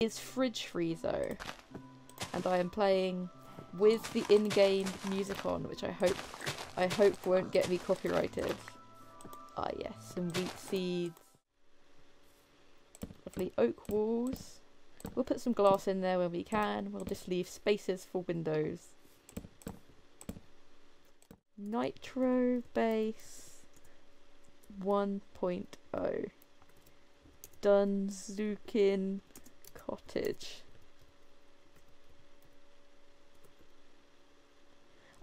is fridge free though, and I am playing with the in-game music on, which I hope won't get me copyrighted. Ah yes, some wheat seeds, lovely oak walls. We'll put some glass in there when we can. We'll just leave spaces for windows. Nitro base 1.0 Dunzookin Cottage.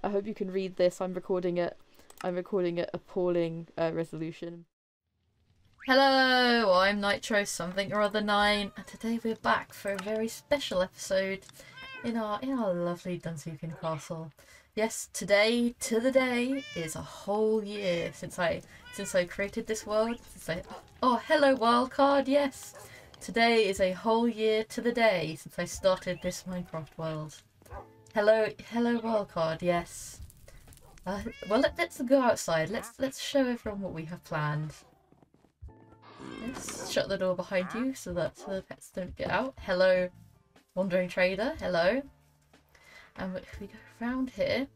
I hope you can read this. I'm recording at appalling resolution. Hello, I'm Nitro something or other 9, and today we're back for a very special episode in our lovely Dunzookin Castle. Yes, today to the day is a whole year since I created this world. Oh, hello Wildcard. Yes, today is a whole year to the day since I started this Minecraft world. Hello Wildcard. Yes. Well, let's go outside. Let's show everyone what we have planned. Let's shut the door behind you so the pets don't get out. Hello, wandering trader. Hello. And if we go round here,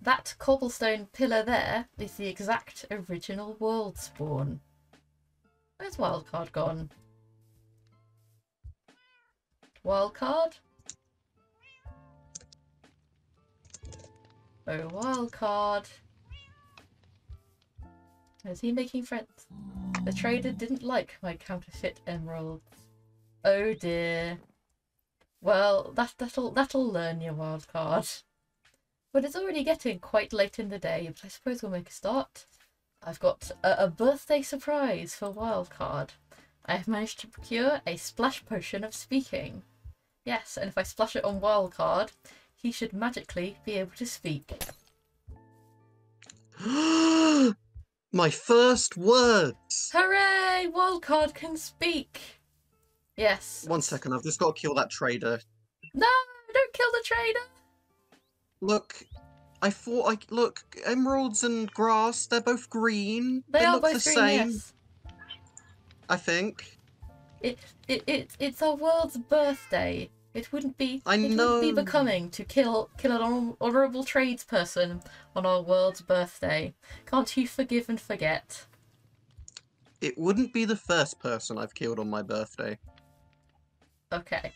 that cobblestone pillar there is the exact original world spawn. Where's Wildcard gone? Wildcard? Oh, Wildcard. Is he making friends? The trader didn't like my counterfeit emeralds. Oh dear. Well, that'll learn your Wildcard. But it's already getting quite late in the day, but I suppose we'll make a start. I've got a birthday surprise for Wildcard. I have managed to procure a splash potion of speaking. Yes, and if I splash it on Wildcard, he should magically be able to speak. My first words! Hooray! Wildcard can speak! Yes. 1 second, I've just got to kill that trader. No! Don't kill the trader! Look, look, emeralds and grass, they're both green. They are look both the green, same. Yes. I think. It's our world's birthday. It wouldn't be becoming to kill an honourable tradesperson on our world's birthday. Can't you forgive and forget? It wouldn't be the first person I've killed on my birthday. Okay.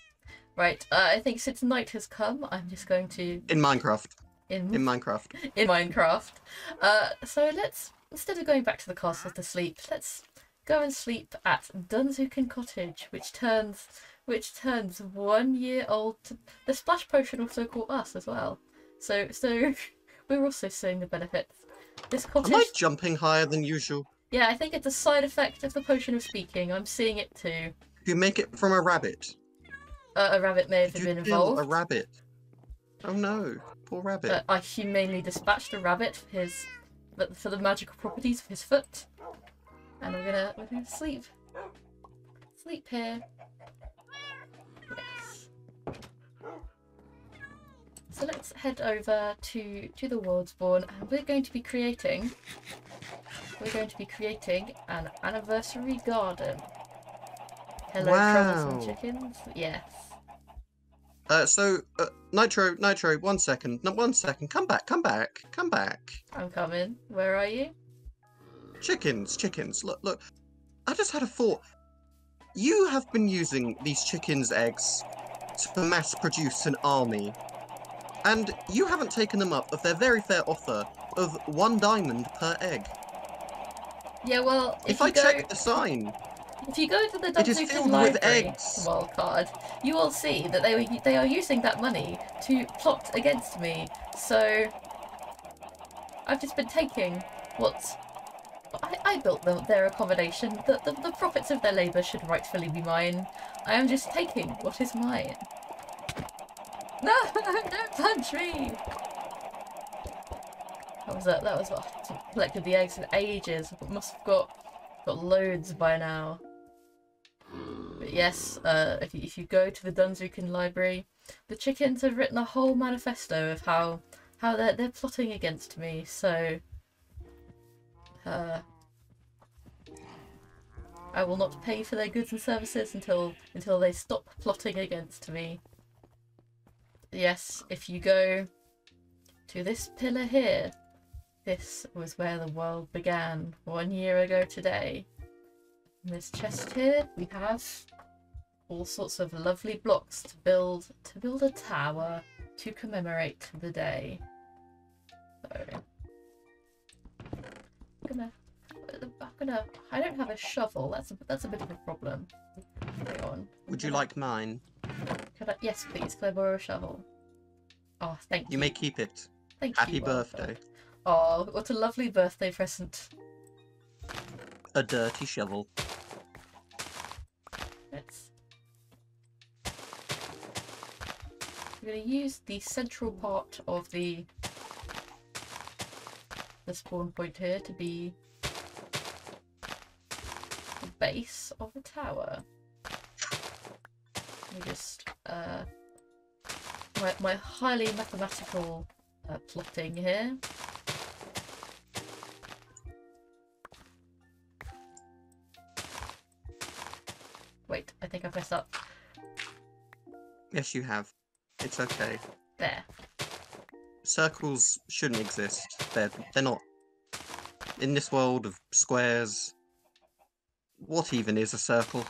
Right, I think since night has come, I'm just going to... In Minecraft. In Minecraft. In Minecraft. So let's, instead of going back to the castle to sleep, let's go and sleep at Dunzookin Cottage, which turns 1 year old. The splash potion also caught us as well. So we're also seeing the benefits. This cottage... Am I jumping higher than usual? Yeah, I think it's a side effect of the potion of speaking. I'm seeing it too. Did you make it from a rabbit? A rabbit may have been involved. A rabbit? Oh no, poor rabbit. I humanely dispatched a rabbit for the magical properties of his foot. And we're gonna sleep. Sleep here. So let's head over to the world spawn, and we're going to be creating an anniversary garden. Hello, wow. Troublesome chickens. Yes. Nitro, 1 second. No, 1 second. Come back. I'm coming. Where are you? Chickens. Look. I just had a thought. You have been using these chickens' eggs to mass produce an army. And you haven't taken them up of their very fair offer of 1 diamond per egg. Yeah, well, if I check the sign, if you go to the Dunzookin library Wildcard, you will see that they are using that money to plot against me. So I've just been taking what I built their accommodation. The profits of their labour should rightfully be mine. I am just taking what is mine. No! Don't punch me! That was what I collected the eggs in ages. I must have got loads by now. But yes, if you go to the Dunzookin library, the chickens have written a whole manifesto of how they're plotting against me. So I will not pay for their goods and services until they stop plotting against me. Yes, if you go to this pillar here, this was where the world began 1 year ago today. In this chest here, we have all sorts of lovely blocks to build a tower to commemorate the day. So, I'm gonna. I don't have a shovel. That's a bit of a problem. Hang on. Would you like mine? Could I, yes, please. Could I borrow a shovel? Oh, thank you. You may keep it. Thank you. Happy birthday. Oh, what a lovely birthday present. A dirty shovel. I'm going to use the central part of the spawn point here to be the base of the tower. Let me just my highly mathematical plotting here. Wait, I think I messed up. Yes, you have. It's okay. There. Circles shouldn't exist. They're not. In this world of squares, what even is a circle?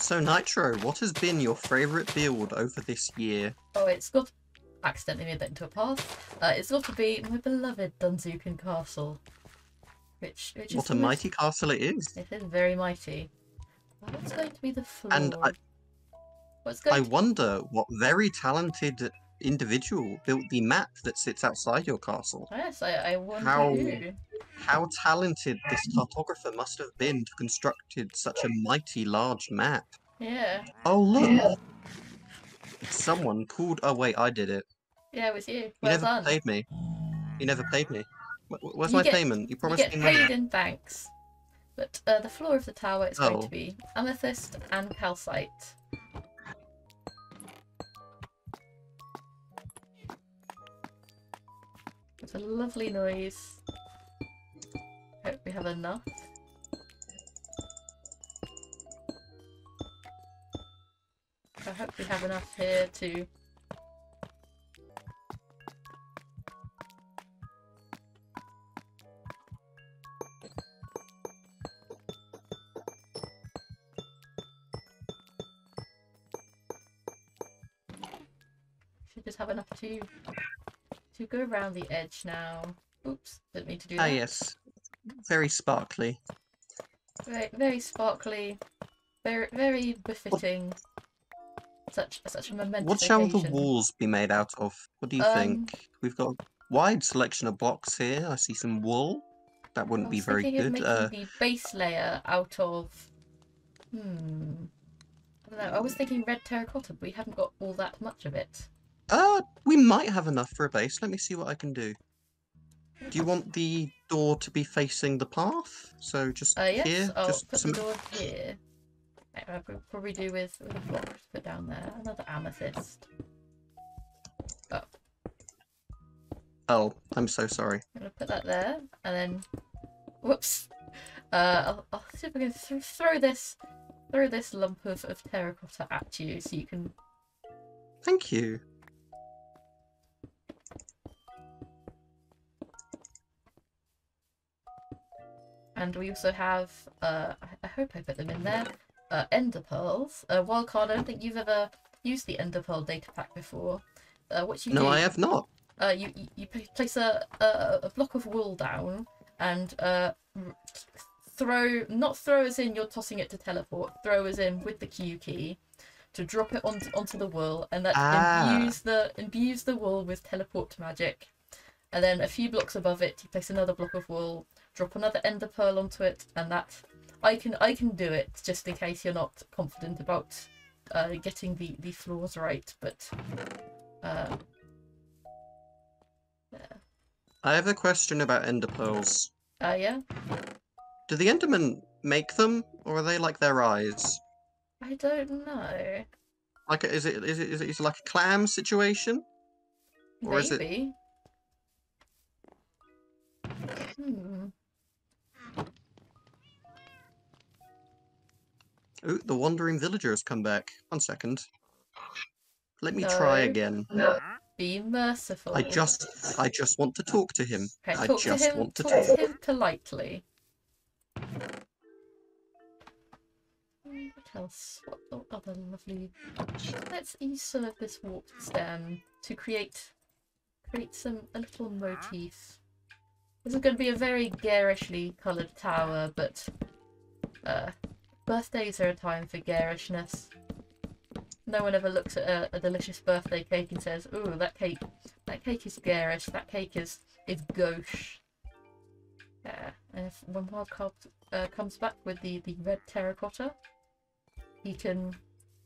So Nitro, what has been your favourite build over this year? Oh, it's got... accidentally made that into a path. It's got to be my beloved Dunzookin Castle. Which what is a mighty castle it is. It is very mighty. What's going to be the floor? And I wonder what very talented individual built the map that sits outside your castle. Yes, I wonder how talented this cartographer must have been to constructed such a mighty large map. Yeah. Oh look! Yeah. Someone called. Oh wait, I did it. Yeah, it was you. You never paid me. Where's my payment? You promised me. You get paid in banks. But the floor of the tower is going to be amethyst and calcite. It's a lovely noise. Hope we have enough. I hope we have enough here to... should just have enough to go around the edge now. Oops, didn't mean to do that. Ah yes, very sparkly. Very, very sparkly. Very, very befitting. Such a momentous What shall occasion. The walls be made out of? What do you think? We've got a wide selection of blocks here. I see some wool. That wouldn't be very good. Making the base layer out of... I don't know. I was thinking red terracotta, but we haven't got all that much of it. We might have enough for a base. Let me see what I can do. Do you want the door to be facing the path? So just here? I'll just put the door here. I could probably do with a block to put down there. Another amethyst. Oh, I'm so sorry. I'm going to put that there, and then... whoops! I'll see if I can throw this lump of terracotta at you, so you can... Thank you! And we also have... I hope I put them in there. Ender pearls. Wildcard, I don't think you've ever used the Ender Pearl data pack before. What you do? No, I have not. You place a block of wool down and not throw as in you're tossing it to teleport. Throw as in with the Q key to drop it onto the wool, and that imbues the wool with teleport magic. And then a few blocks above it, you place another block of wool, drop another Ender Pearl onto it, and that. I can do it, just in case you're not confident about getting the floors right, but... there. I have a question about ender pearls. Yeah? Do the Endermen make them, or are they like their eyes? I don't know. Like, is it like a clam situation? Or maybe. Is it... Ooh, the wandering villager has come back. One second. Let me try again. No. Be merciful. I just want to talk to him. Okay, I just want to talk to him politely. What else? What other lovely? Let's usurp this warped stem to create a little motif. This is going to be a very garishly coloured tower, but birthdays are a time for garishness. No one ever looks at a delicious birthday cake and says, "Ooh, that cake is garish. That cake is gauche." Yeah. And if when Wildcard comes back with the red terracotta, he can.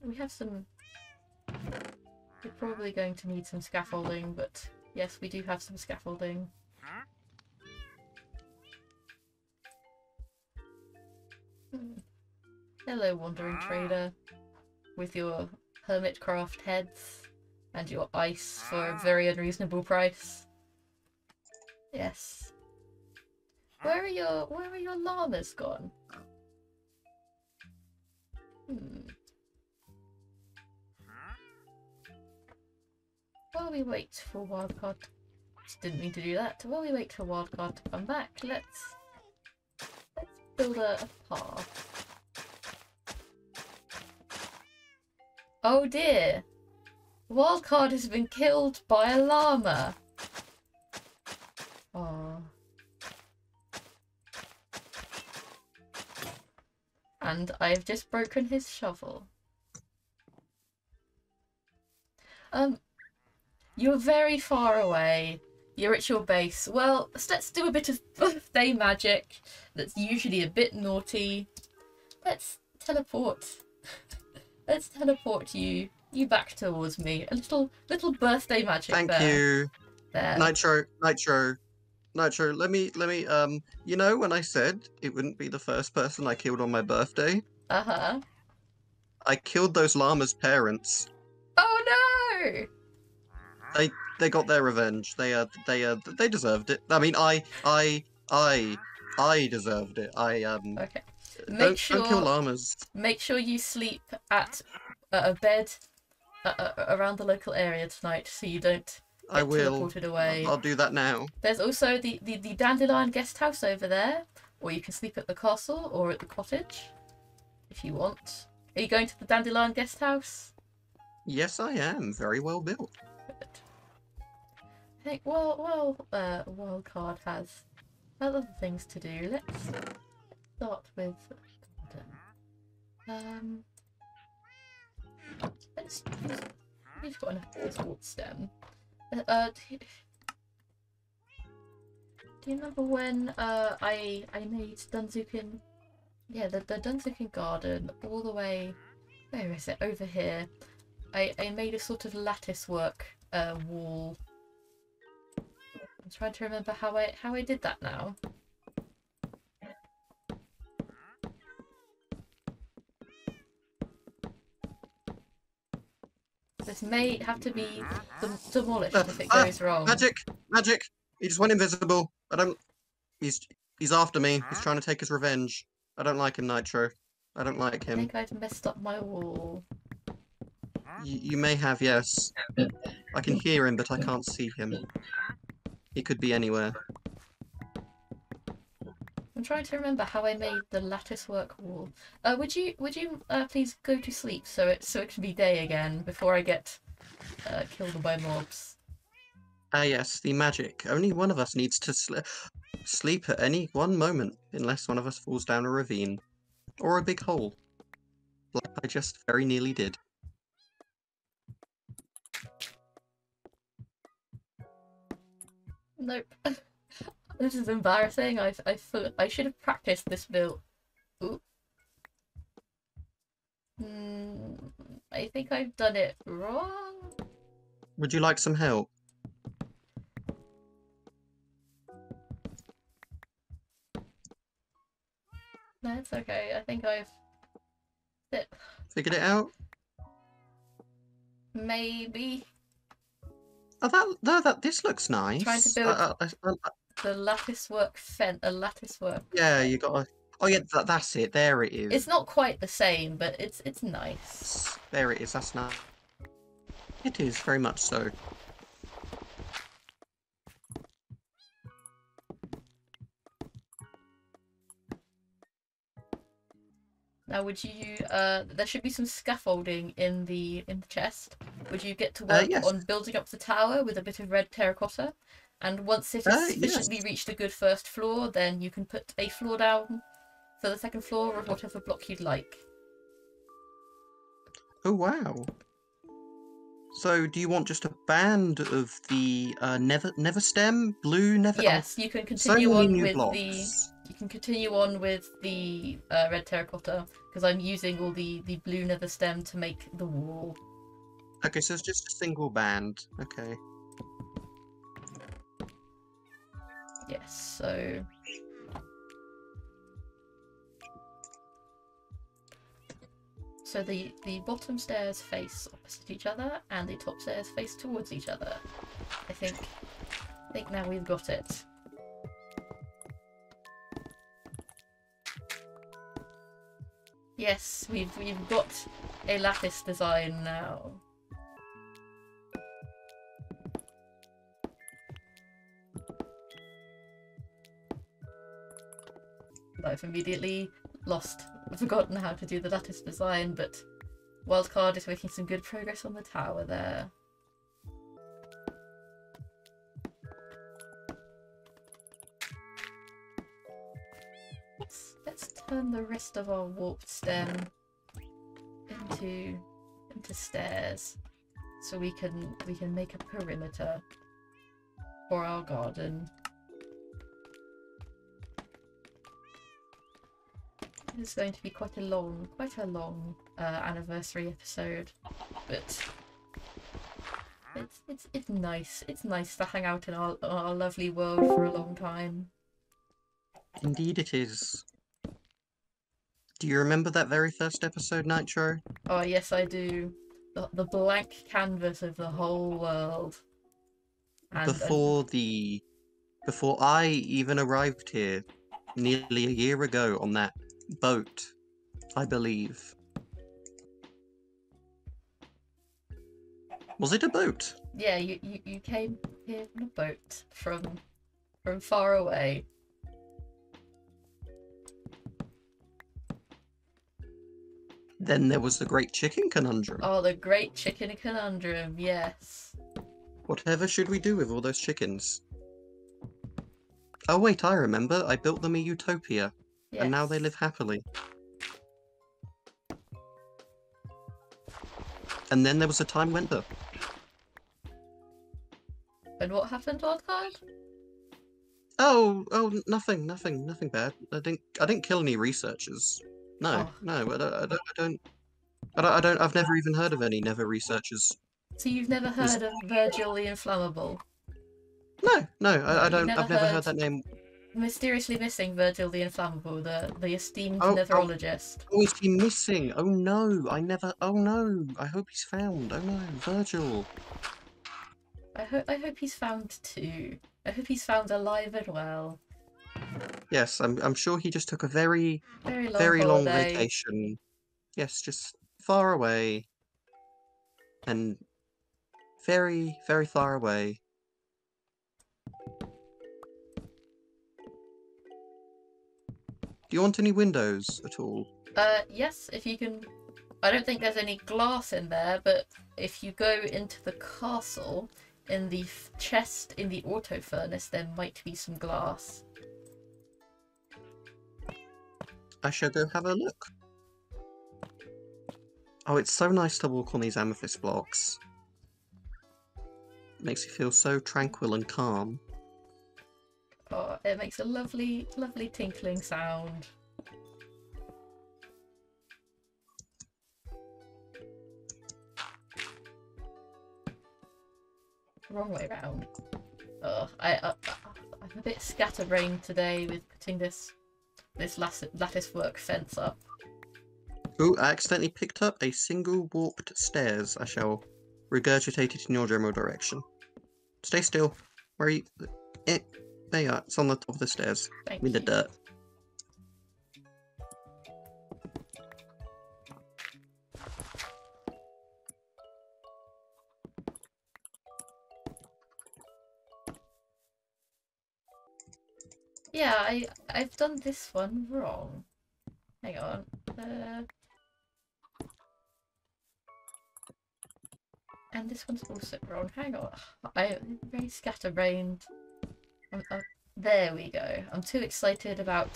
We have some. We're probably going to need some scaffolding, but yes, we do have some scaffolding. Hello, wandering trader, with your hermitcraft heads and your ice for a very unreasonable price. Yes. Where are your llamas gone? While we wait for Wildcard, didn't mean to do that. While we wait for Wildcard to come back, let's build a path. Oh dear! Wildcard has been killed by a llama! Oh. And I've just broken his shovel. You're very far away. You're at your base. Well, let's do a bit of birthday magic that's usually a bit naughty. Let's teleport. Let's teleport you back towards me. A little birthday magic. Thank you. There. Nitro. Let me. You know when I said it wouldn't be the first person I killed on my birthday. I killed those llamas' parents. Oh no! They got their revenge. They deserved it. I mean, I deserved it. Okay. Don't kill llamas. Make sure you sleep at a bed around the local area tonight, so you don't get teleported away. I'll do that now. There's also the Dandelion guest house over there, or you can sleep at the castle or at the cottage, if you want. Are you going to the Dandelion guest house? Yes, I am. Very well built. Good. I think Wildcard has other things to do. Let's start with let's just, we've got enough of this wart stem. Do you remember when I made Dunzookin? Yeah, the Dunzookin Garden all the way. Where is it? Over here. I made a sort of lattice work wall. I'm trying to remember how I did that now. This may have to be demolished if it goes wrong. Magic! He just went invisible. I don't... He's after me. He's trying to take his revenge. I don't like him, Nitro. I don't like him. I think I've messed up my wall. You may have, yes. I can hear him, but I can't see him. He could be anywhere. I'm trying to remember how I made the latticework wall. Would you please go to sleep so it can be day again before I get killed by mobs. Yes, the magic. Only one of us needs to sleep at any one moment, unless one of us falls down a ravine or a big hole, like I just very nearly did. Nope. This is embarrassing. I should have practiced this build. I think I've done it wrong. Would you like some help? No, it's okay. I think I've figured it out. Maybe. Oh, that this looks nice. Trying to build the latticework fence. A latticework. Yeah, you got. Oh yeah, that's it. There it is. It's not quite the same, but it's nice. There it is. That's nice. It is very much so. Now, would you? There should be some scaffolding in the chest. Would you get to work on building up the tower with a bit of red terracotta? And once it has sufficiently reached a good first floor, then you can put a floor down for the second floor or whatever block you'd like. Oh wow! So, do you want just a band of the nether stem, blue nether? Yes, you can continue on with You can continue on with the red terracotta because I'm using all the blue nether stem to make the wall. Okay, so it's just a single band. Okay. Yes. So. So the bottom stairs face opposite each other, and the top stairs face towards each other. I think now we've got it. Yes, we've got a lattice design now. I've immediately lost. I've forgotten how to do the lattice design, but Wildcard is making some good progress on the tower there. Let's turn the rest of our warped stem into stairs, so we can make a perimeter for our garden. This is going to be quite a long anniversary episode, but it's nice. It's nice to hang out in our lovely world for a long time. Indeed, it is. Do you remember that very first episode, Nitro? Oh yes, I do. The blank canvas of the whole world. And before I even arrived here, nearly a year ago on that boat, I believe. Was it a boat? Yeah, you came here on a boat from far away. Then there was the Great Chicken Conundrum. Oh, the Great Chicken Conundrum, yes. Whatever should we do with all those chickens? Oh wait, I remember. I built them a utopia. Yes. And now they live happily. And then there was a time when And what happened, Wildcard? Oh, nothing bad. I didn't kill any researchers. No, oh. No, I don't. I've never even heard of any nether researchers. So you've never heard of Virgil the Inflammable? No, I don't. I've never heard that name. Mysteriously missing Virgil the Inflammable, the esteemed netherologist. Oh, is he missing? Oh no, oh no, I hope he's found. Oh no, Virgil. I hope he's found too. I hope he's found alive and well. Yes, I'm sure he just took a very, very long vacation. Yes, just far away. And very, very far away. Do you want any windows at all? Yes, if you can. I don't think there's any glass in there, but if you go into the castle, in the chest in the auto furnace, there might be some glass. I shall go have a look. Oh, it's so nice to walk on these amethyst blocks. It makes you feel so tranquil and calm. Oh, it makes a lovely, lovely tinkling sound. Wrong way round. Oh, I'm a bit scatterbrained today with putting this this latticework fence up. Oh, I accidentally picked up a single warped stairs. I shall regurgitate it in your general direction. Stay still. Where are you? It, there you are. It's on the top of the stairs. Thank you. The dirt. Yeah, I've done this one wrong. Hang on. And this one's also wrong. Hang on. I'm very scatterbrained. There we go. I'm too excited about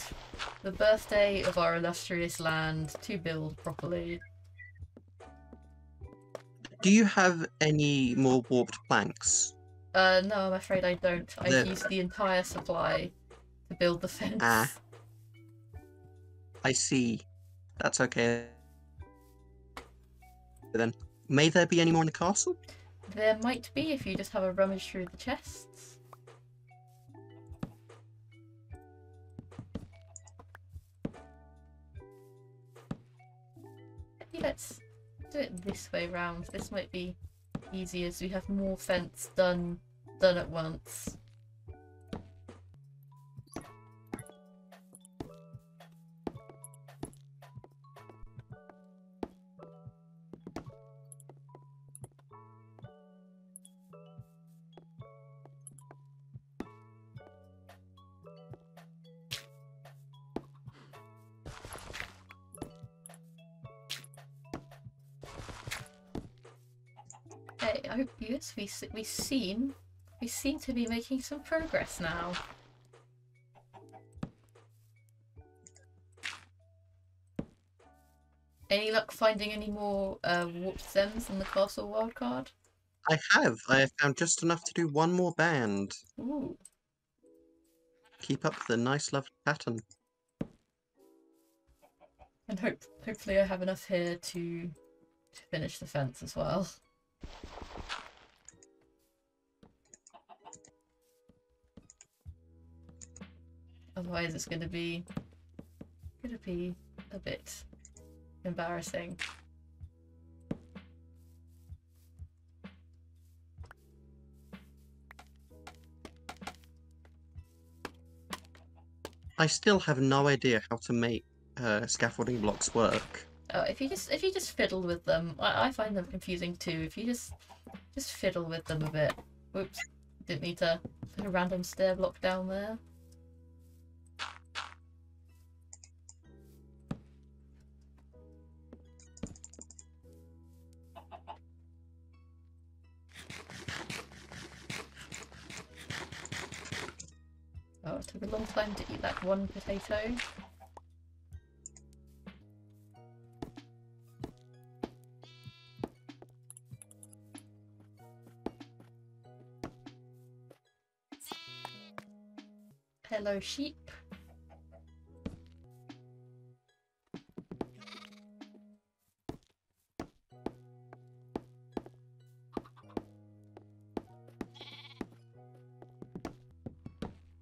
the birthday of our illustrious land to build properly. Do you have any more warped planks? No, I'm afraid I don't. I've used the entire supply to build the fence. Ah. I see. That's okay. Then, may there be any more in the castle? There might be if you just have a rummage through the chests. Maybe let's do it this way round. This might be easier as we have more fence done at once. I hope yes, we seem to be making some progress now. Any luck finding any more warped stems in the castle wildcard? I have found just enough to do one more band. Ooh. Keep up the nice lovely pattern. And hopefully I have enough here to finish the fence as well. Otherwise it's gonna be a bit embarrassing. I still have no idea how to make scaffolding blocks work. Oh, if you just fiddle with them, I find them confusing too. If you just fiddle with them a bit. Oops, didn't need to put a random stair block down there. Oh, it took a long time to eat that one potato. Hello, sheep.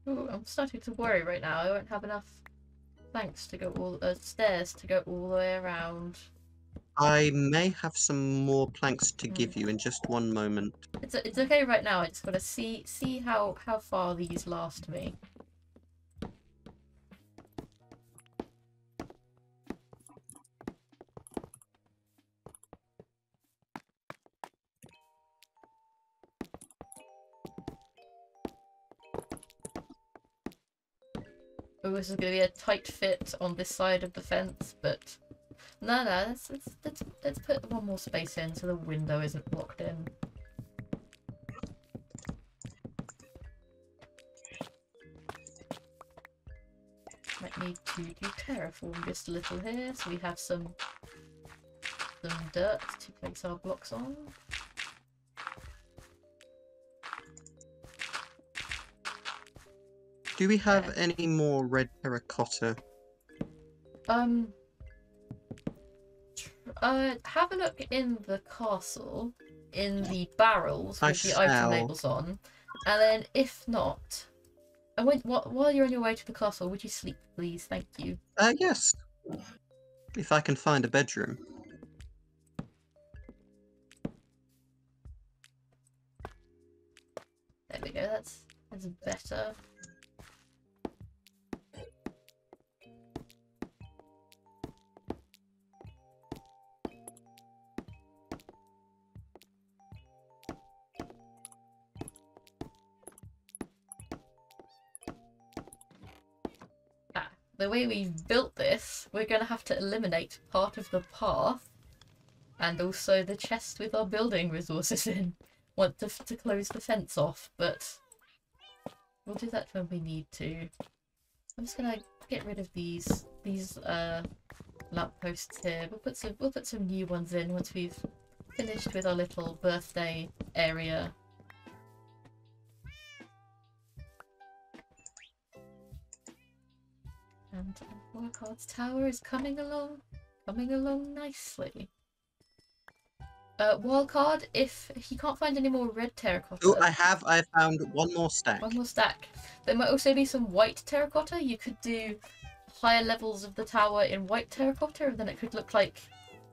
Ooh, I'm starting to worry right now. I won't have enough planks to go all stairs to go all the way around. I may have some more planks to give you in just one moment. It's okay right now. I just gotta see how far these last me. Oh, this is going to be a tight fit on this side of the fence, but no, let's put one more space in so the window isn't blocked in. Might need to do terraform just a little here, so we have some dirt to place our blocks on. Do we have any more red terracotta? Have a look in the castle, in the barrels with the item labels on, and then if not, While you're on your way to the castle, would you sleep, please? Thank you. Yes. If I can find a bedroom. There we go, that's better. The way we've built this, we're going to have to eliminate part of the path and also the chest with our building resources in. Want to close the fence off, but we'll do that when we need to. I'm just going to get rid of these lamp posts here. We'll put some new ones in once we've finished with our little birthday area. And Wildcard's tower is coming along nicely. Wildcard, if he can't find any more red terracotta... Oh, I found one more stack. One more stack. There might also be some white terracotta. You could do higher levels of the tower in white terracotta, and then it could look like,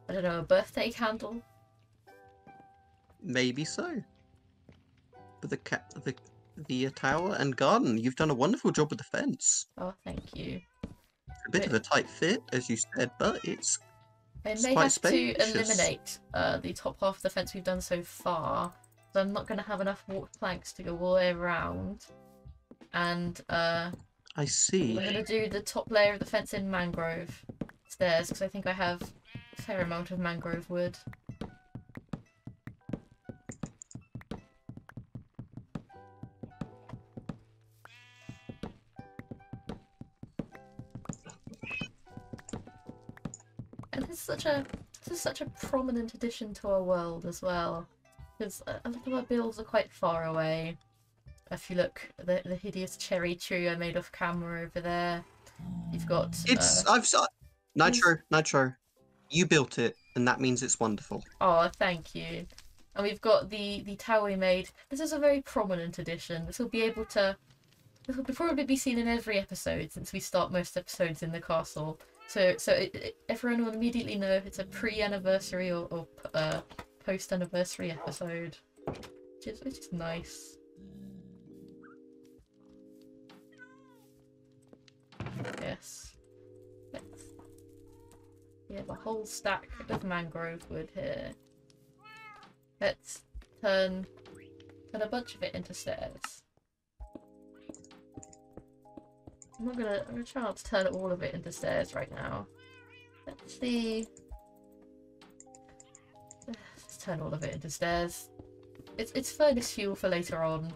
I don't know, a birthday candle. Maybe so. But the tower and garden, you've done a wonderful job with the fence. Oh, thank you. A bit of a tight fit, as you said, but it's may have spacious. To eliminate the top half of the fence we've done so far. So I'm not going to have enough warped planks to go all the way around. And I see. We're going to do the top layer of the fence in mangrove stairs because I think I have a fair amount of mangrove wood. This is such a prominent addition to our world as well, because a lot of our builds are quite far away. If you look at the hideous cherry tree I made off camera over there, you've got Nitro, you built it, and that means it's wonderful. Oh, thank you. And we've got the tower we made. This is a very prominent addition. This will probably be seen in every episode, since we start most episodes in the castle. So everyone will immediately know if it's a pre-anniversary or post-anniversary episode, which is nice. Yes. We have a whole stack of mangrove wood here. Let's turn a bunch of it into stairs. I'm gonna try not to turn all of it into stairs right now. Let's see. Let's turn all of it into stairs. It's furnace fuel for later on.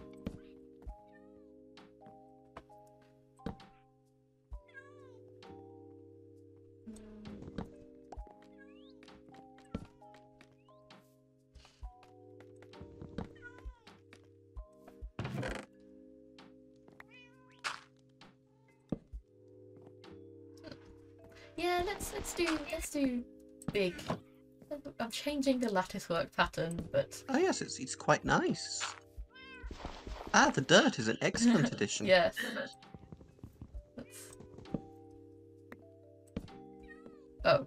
Let's do big. I'm changing the lattice work pattern, but oh yes, it's quite nice. Ah, the dirt is an excellent addition. Yes. Oh.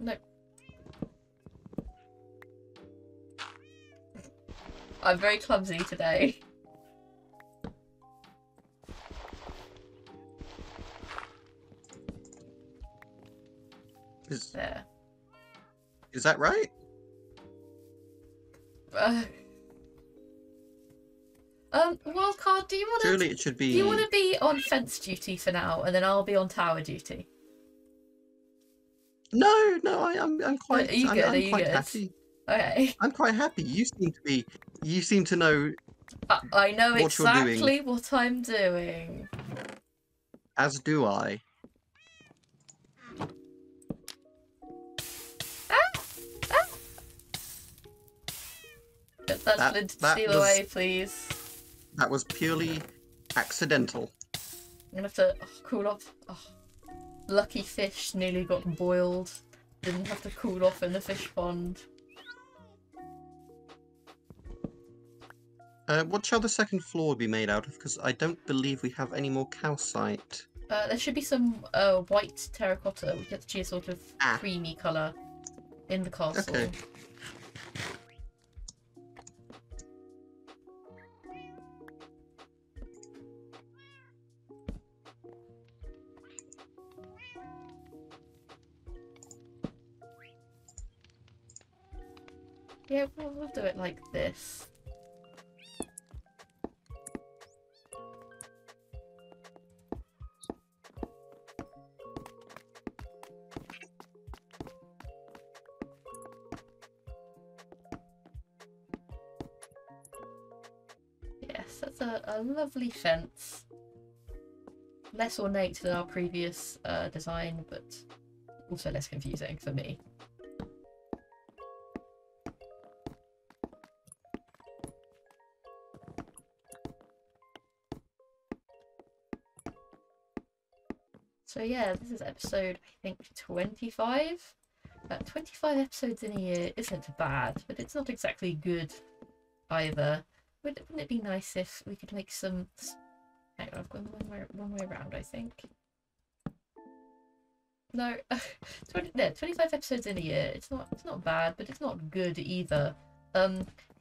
No. I'm very clumsy today. Is that right? Wildcard, do you want to? Surely it should be. Do you want to be on fence duty for now, and then I'll be on tower duty? No, I'm quite. I'm quite happy. Okay. I'm quite happy. You seem to know. I know exactly what I'm doing. As do I. That's steal away, please. That was purely accidental. I'm gonna have to cool off. Oh, lucky fish nearly got boiled. Didn't have to cool off in the fish pond. What shall the second floor be made out of? Because I don't believe we have any more calcite. There should be some white terracotta, which gets to a sort of creamy colour in the castle. Okay. Yeah, we'll do it like this. Yes, that's a lovely fence. Less ornate than our previous design, but also less confusing for me. So yeah, this is episode, I think, 25. 25 episodes in a year isn't bad, but it's not exactly good either. Wouldn't it be nice if we could make some... Hang on, I've gone one way around, I think. No, 25 episodes in a year. It's not bad, but it's not good either.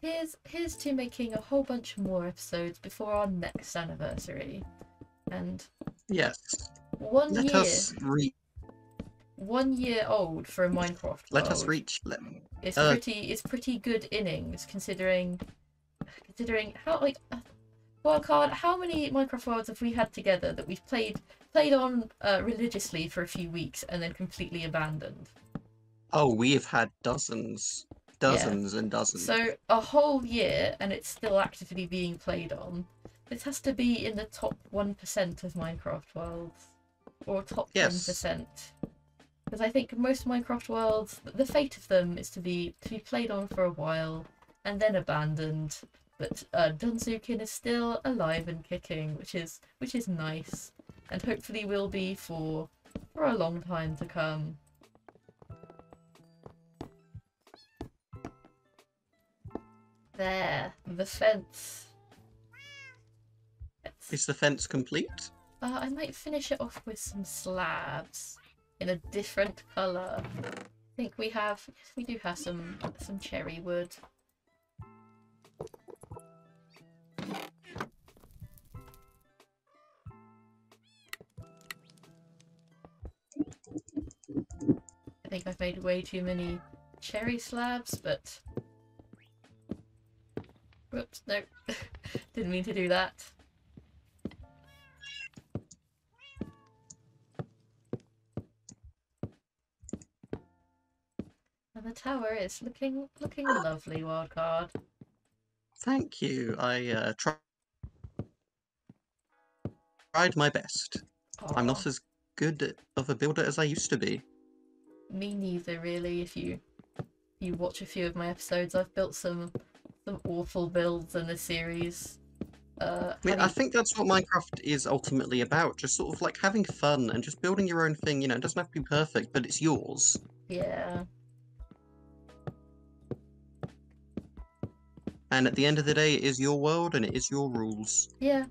Here's to making a whole bunch more episodes before our next anniversary. And... yes. One year old for a Minecraft. It's pretty good innings considering how, like, Wildcard, how many Minecraft worlds have we had together that we've played on religiously for a few weeks and then completely abandoned? Oh, we've had dozens and dozens. So a whole year and it's still actively being played on. This has to be in the top 1% of Minecraft worlds. Or top 10%, because I think most Minecraft worlds, the fate of them is to be played on for a while and then abandoned. But Dunzookin is still alive and kicking, which is nice, and hopefully will be for a long time to come. There, the fence. Is the fence complete? I might finish it off with some slabs in a different colour. I think we do have some cherry wood. I think I've made way too many cherry slabs, but... whoops, no, didn't mean to do that. The tower is looking lovely, Wildcard. Thank you. I tried my best. Aww. I'm not as good of a builder as I used to be. Me neither, really. If you watch a few of my episodes, I've built some awful builds in the series. I think that's what Minecraft is ultimately about. Just sort of like having fun and just building your own thing. You know, it doesn't have to be perfect, but it's yours. Yeah. And at the end of the day, it is your world and it is your rules. Yeah.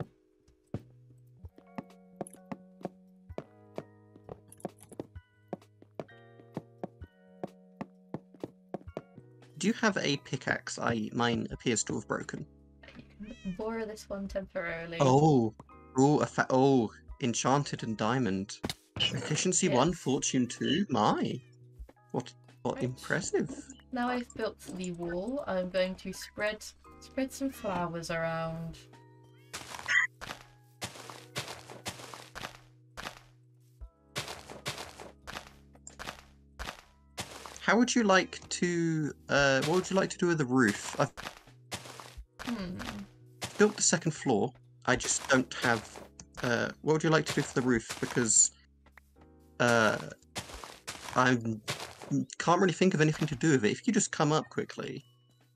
Do you have a pickaxe? Mine appears to have broken. You can borrow this one temporarily. Oh, enchanted and diamond. Efficiency 1, fortune 2. My, what impressive. Now I've built the wall, I'm going to spread some flowers around. How would you like to, what would you like to do with the roof? I've built the second floor, I just don't have, what would you like to do for the roof? Because, I'm... can't really think of anything to do with it. If you just come up quickly,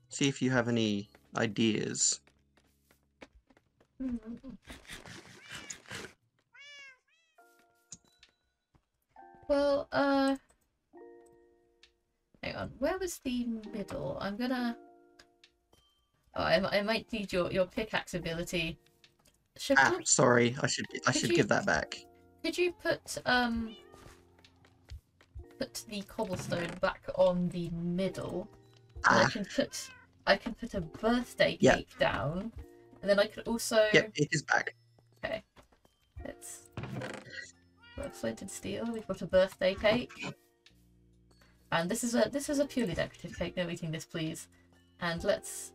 see if you have any ideas. Well, hang on, where was the middle? I'm gonna... Oh, I might need your pickaxe ability. Sorry, I should give that back. Could you put the cobblestone back on the middle? Ah. I can put a birthday cake down, and then I could also. Yep, it is back. Okay, let's. Flint and steel. We've got a birthday cake, and this is a purely decorative cake. No eating this, please. And let's.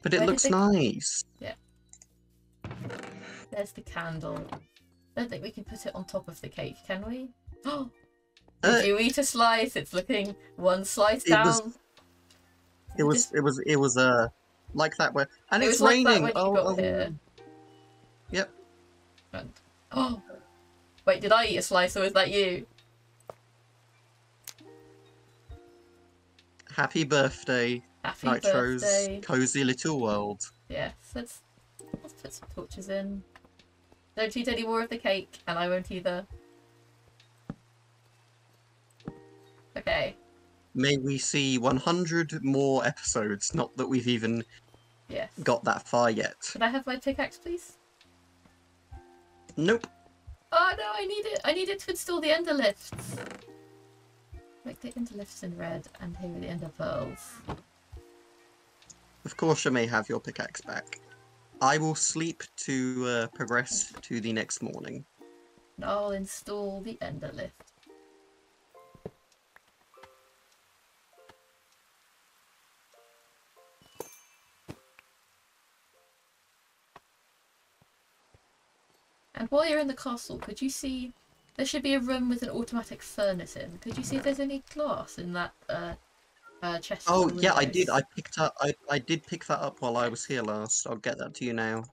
But it looks nice. Yeah. There's the candle. I don't think we can put it on top of the cake, can we? Oh! Did you eat a slice? It's looking one slice down. It was like that way, and it's raining. Like oh. Yep. And, oh. Wait, did I eat a slice or was that you? Happy birthday, Nitro's cozy little world. Yes, let's put some torches in. Don't eat any more of the cake, and I won't either. Okay. May we see 100 more episodes, not that we've even got that far yet. Can I have my pickaxe, please? Nope. Oh no, I need it! I need it to install the ender lifts! Make the ender lifts in red, and here are the ender pearls. Of course you may have your pickaxe back. I will sleep to progress to the next morning. And I'll install the ender lift. And while you're in the castle, could you see there should be a room with an automatic furnace in? Could you see if there's any glass in that chest? Oh yeah, I did. I did pick that up while I was here last. I'll get that to you now.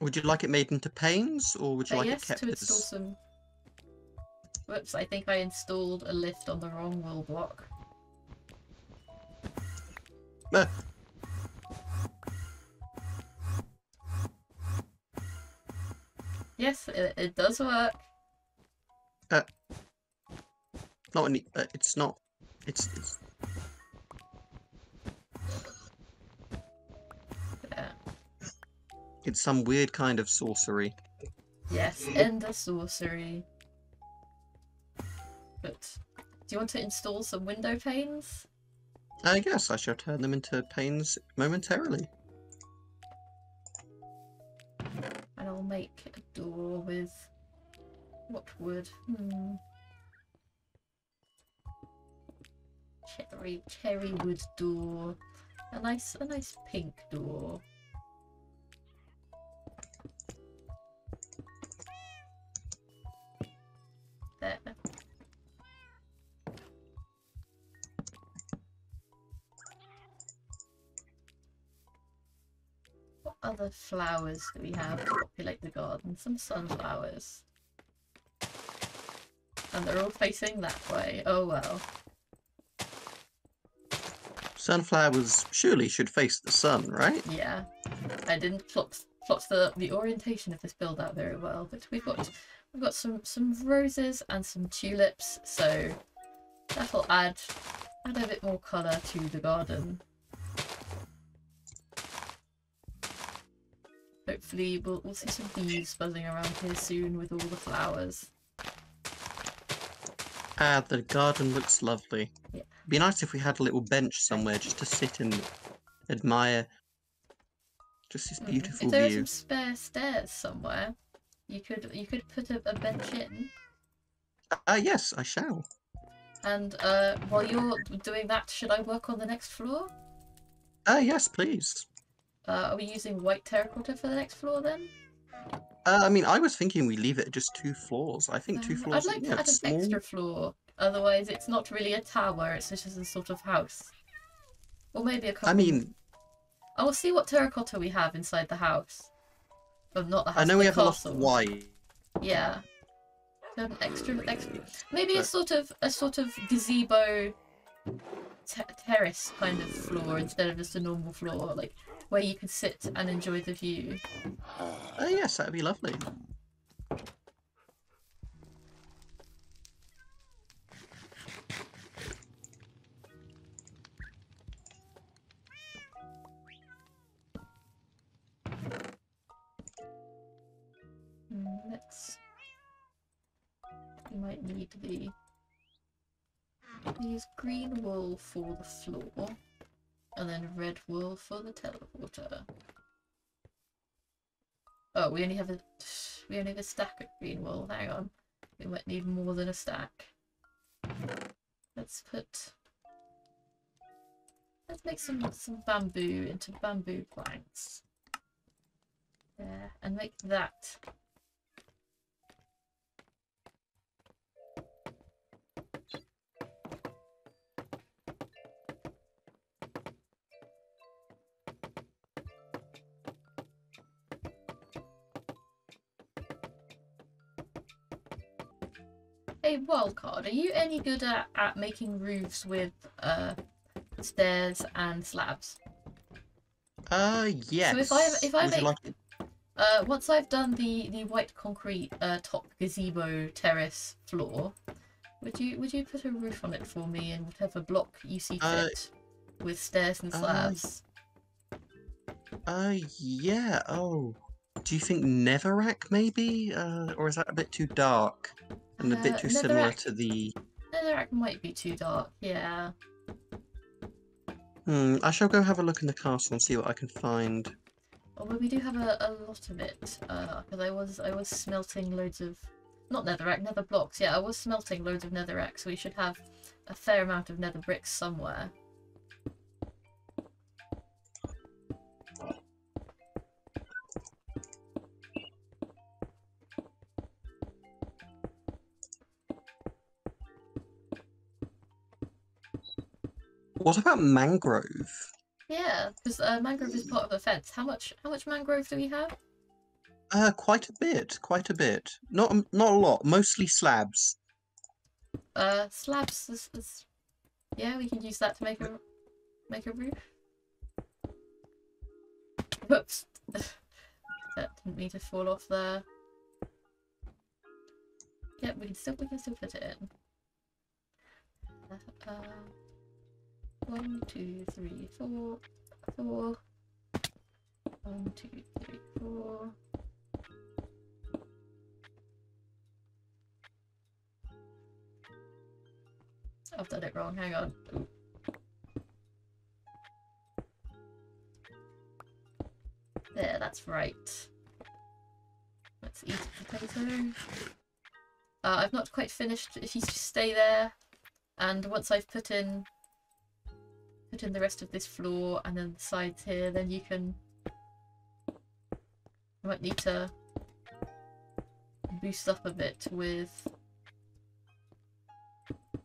Would you like it made into panes, or would you like it kept to install some? Whoops! I think I installed a lift on the wrong wall block. Yes, it does work. Not any. It's not. It's. Yeah. It's some weird kind of sorcery. Yes, ender sorcery. But do you want to install some window panes? I guess I shall turn them into panes momentarily. And I'll make a door with what wood? Cherry wood door. A nice pink door. There. Other flowers that we have to populate the garden, some sunflowers, and they're all facing that way. Oh well. Sunflowers surely should face the sun, right? Yeah, I didn't plot the orientation of this build out very well, but we've got some roses and some tulips, so that'll add a bit more colour to the garden. Hopefully we'll see some bees buzzing around here soon with all the flowers. Ah, the garden looks lovely. Yeah. It'd be nice if we had a little bench somewhere just to sit and admire just this beautiful view. If there are some spare stairs somewhere, you could put a bench in. Yes, I shall. And while you're doing that, should I work on the next floor? Yes, please. Are we using white terracotta for the next floor then? I mean, I was thinking we leave it just 2 floors. I think 2 floors. I'd like to add an extra floor. Otherwise, it's not really a tower. It's just a sort of house, or maybe a couple. I mean, I will see what terracotta we have inside the house. Well, not the house. I know we have a lot of white. Yeah. An extra. Maybe a sort of gazebo terrace kind of floor instead of just a normal floor, like. Where you can sit and enjoy the view. Yes, that'd be lovely. pickaxe. You might need the... Use green wool for the floor, and then red wool for the teleporter. Oh, we only have a stack of green wool. Hang on, we might need more than a stack. Let's make some bamboo into bamboo planks. There, and make that. Hey Wildcard, are you any good at making roofs with stairs and slabs? Yes. So if I make like... once I've done the white concrete top gazebo terrace floor, would you put a roof on it for me in whatever block you see fit with stairs and slabs? Yeah. Oh, do you think Neverack maybe, or is that a bit too dark? And a bit too similar to the... Netherrack might be too dark, yeah. I shall go have a look in the castle and see what I can find. Oh, well, we do have a lot of it, because I was smelting loads of... Not netherrack, nether blocks, yeah, I was smelting loads of netherrack, so we should have a fair amount of nether bricks somewhere. What about mangrove? Yeah, because mangrove is part of the fence. How much mangrove do we have? Quite a bit. Not a lot. Mostly slabs. Slabs. Yeah, we can use that to make a roof. Whoops! That didn't mean to fall off there. Yep, yeah, we can still put it in. 1, 2, 3, 4, 4. 1, 2, 3, 4. I've done it wrong, hang on. Ooh. There, that's right. Let's eat the potato. I've not quite finished, if you just stay there. And once I've put in the rest of this floor and then the sides here, then you can... You might need to boost up a bit with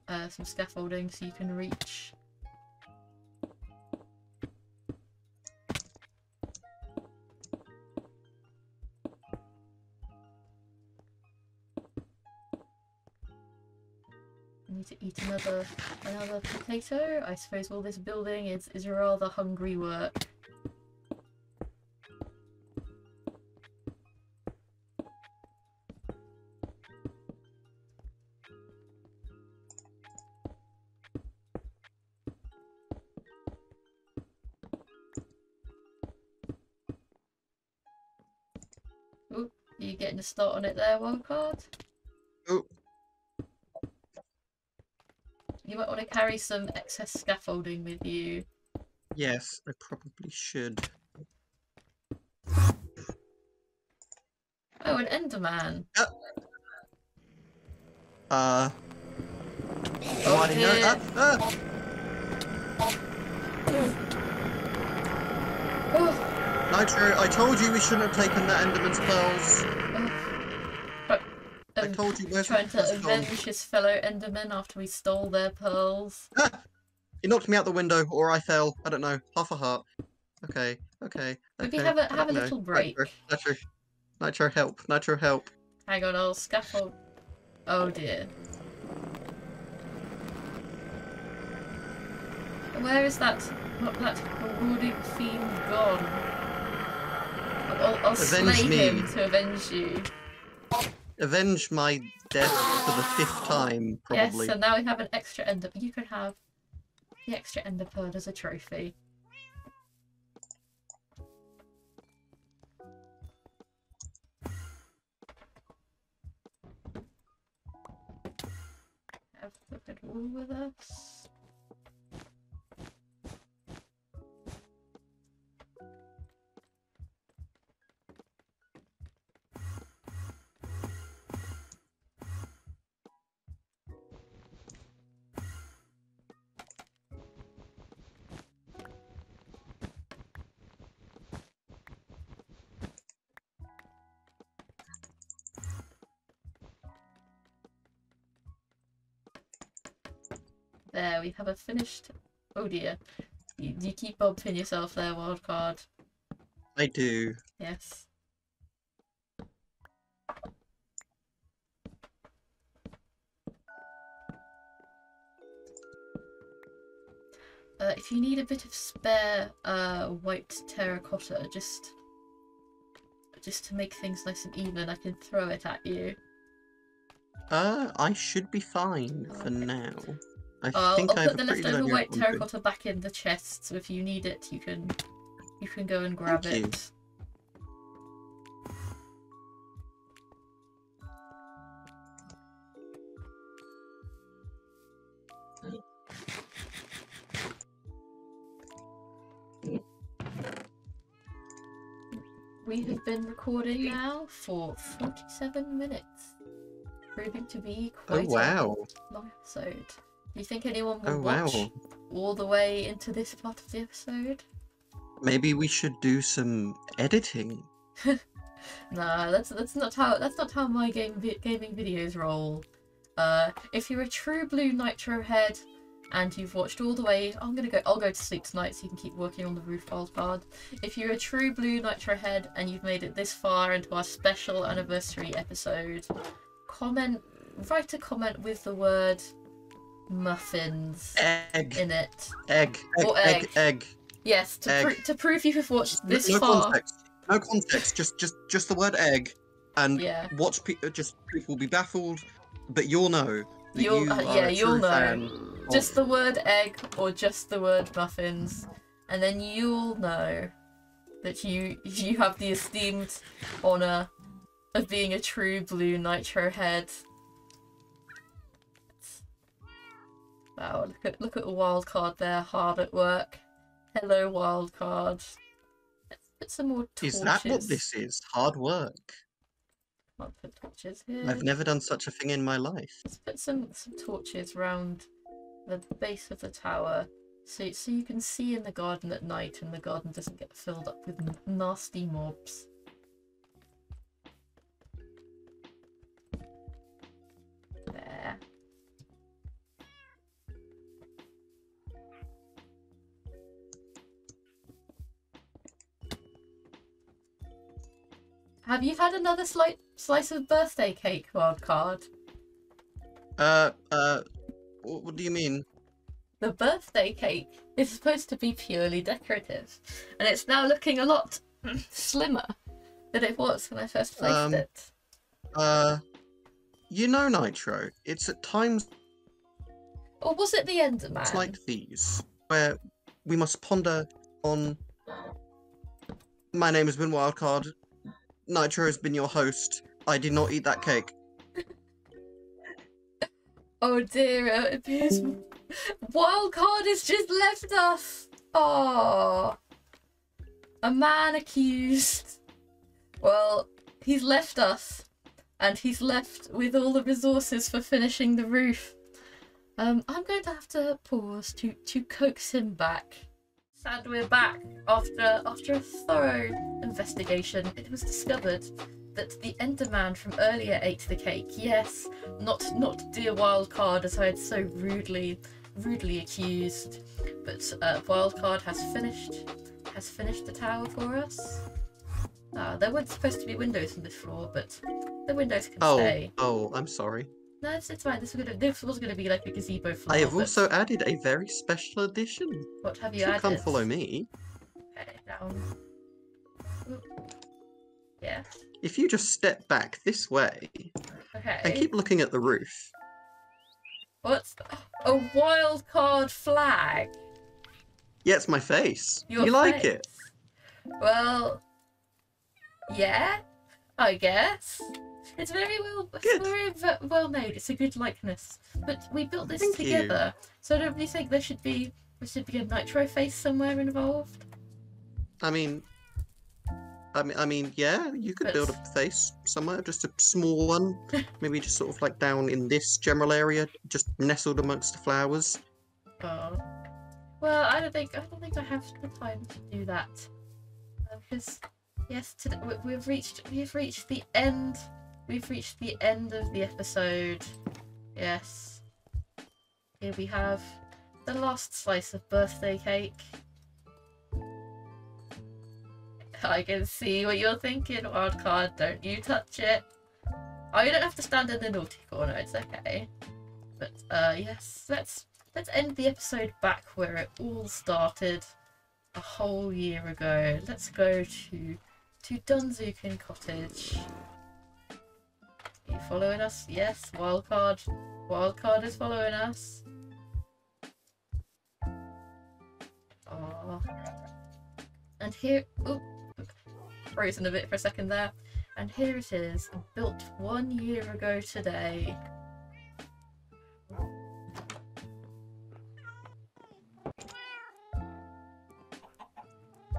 some scaffolding so you can reach. To eat another potato. I suppose all this building is rather hungry work. Oh, you getting a start on it there, Wildcard? Oh. You might want to carry some excess scaffolding with you. Yes, I probably should. Oh, an Enderman. Oh, I know. Oh. Nitro, I told you we shouldn't have taken that Enderman's pearls. I told you, trying to avenge his fellow Endermen after we stole their pearls. Ah! He knocked me out the window, or I fell. I don't know. Half a heart. Okay. Maybe have a little break. Nitro, help! Nitro, help! Hang on, I'll scaffold. Oh dear. Where is that rewarding fiend gone? I'll slay him to avenge you. Avenge my death for the 5th time, probably. Yes, so now we have an extra ender. You can have the extra ender pearl as a trophy. a bit more with us. There, we have a finished... Oh dear. You keep bumping yourself there, Wildcard. I do. Yes. If you need a bit of spare white terracotta, just to make things nice and even, I can throw it at you. I should be fine for now. I'll put the leftover white terracotta back in the chest, so if you need it, you can go and grab it. We have been recording now for 47 minutes, proving to be quite a long episode. Do you think anyone will watch all the way into this part of the episode? Maybe we should do some editing. Nah, that's not how my gaming videos roll. If you're a true blue Nitro head and you've watched all the way, I'll go to sleep tonight so you can keep working on the roof, Wildcard. If you're a true blue Nitro head and you've made it this far into our special anniversary episode, write a comment with the word muffins in it. Egg. Yes, to prove you have watched this far. No context. Just the word egg, and watch. Just people will be baffled, but you'll know. That you'll know. Just the word egg or just the word muffins, and then you'll know that you have the esteemed honour of being a true blue Nitro head. Wow, look at the Wildcard there, hard at work. Hello, Wildcard. Let's put some more torches. Is that what this is? Hard work. I'll put torches here. I've never done such a thing in my life. Let's put some torches round the base of the tower so you can see in the garden at night and the garden doesn't get filled up with nasty mobs. There. Have you had another slice of birthday cake, Wildcard? What do you mean? The birthday cake is supposed to be purely decorative, and it's now looking a lot slimmer than it was when I first placed it. You know, Nitro, it's at times... Or was it the Enderman? It's like these, where we must ponder on... My name has been Wildcard. Nitro has been your host. I did not eat that cake. Oh dear, it appears Wildcard has just left us. Oh, a man accused. Well, he's left us, and he's left with all the resources for finishing the roof. I'm going to have to pause to coax him back. Sad we're back. After a thorough investigation, it was discovered that the Enderman from earlier ate the cake. Yes, not dear Wildcard, as I had so rudely accused. But Wildcard has finished the tower for us. There weren't supposed to be windows on this floor, but the windows can stay. Oh, I'm sorry. No, it's fine. This was going to be like a gazebo floor. I have also added a very special addition. What have you added? Come follow me. Okay, down. Ooh. Yeah. If you just step back this way and keep looking at the roof. What's a Wildcard flag? Yeah, it's my face. Your face. You like it? Well, yeah. I guess. It's very well made. It's a good likeness. But we built this together, so I don't really think there should be a Nitro face somewhere involved. I mean, yeah, you could build a face somewhere, just a small one, maybe just sort of like down in this general area, just nestled amongst the flowers. Oh, well, I don't think I have the time to do that, because yes, today we've reached the end. We've reached the end of the episode. Yes, here we have the last slice of birthday cake. I can see what you're thinking, Wildcard. Don't you touch it. Oh, you don't have to stand in the naughty corner. It's okay. But yes, let's end the episode back where it all started a whole year ago. Let's go to Dunzookin Cottage. Are you following us? Yes, Wildcard. Wildcard is following us. Oh, and here. Ooh. Frozen a bit for a second there, and here it is, built 1 year ago today.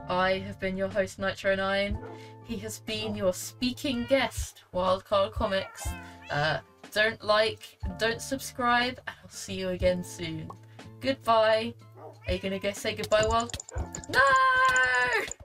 I have been your host, Nitro9. He has been your speaking guest, Wildcard Comics. Don't like, don't subscribe, and I'll see you again soon. Goodbye. Are you gonna go say goodbye, Wild? No!